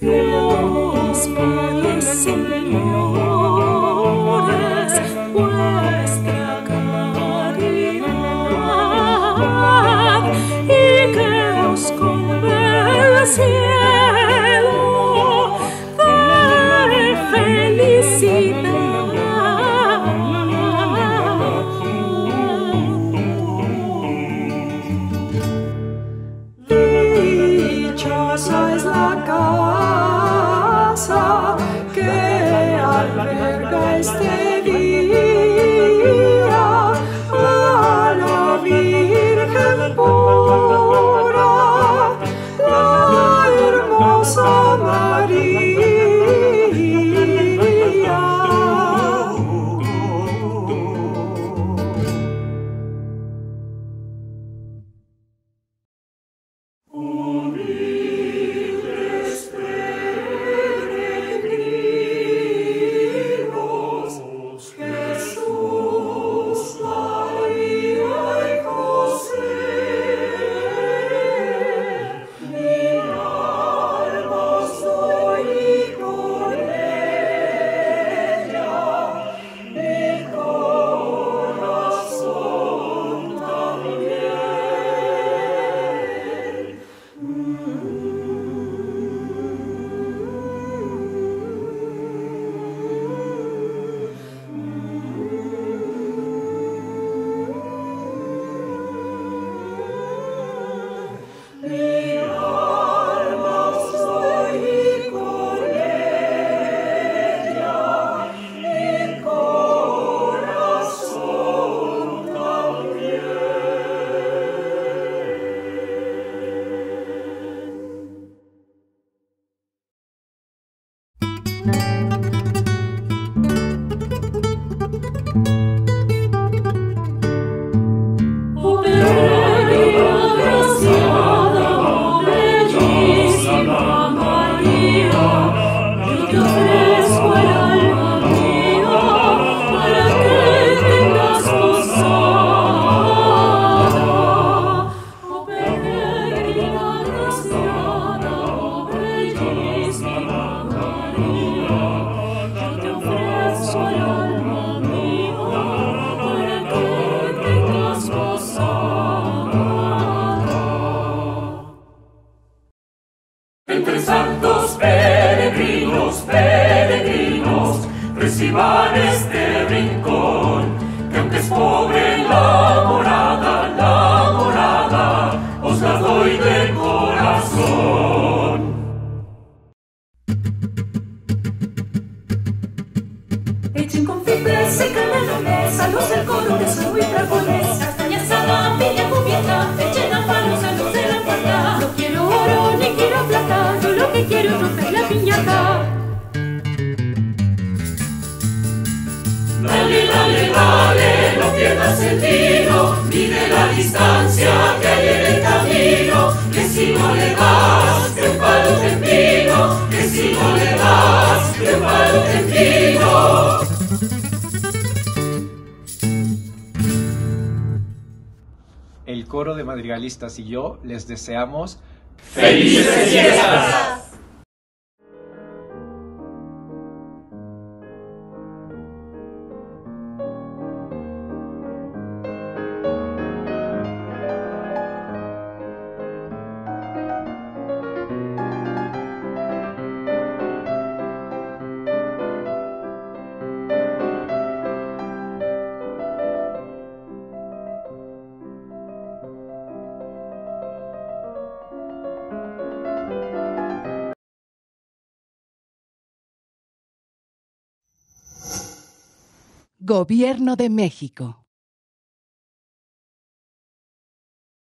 Los colores, que alberga este día, a la Virgen pura, la hermosa María. El coro de madrigalistas y yo les deseamos ¡felices fiestas! Gobierno de México.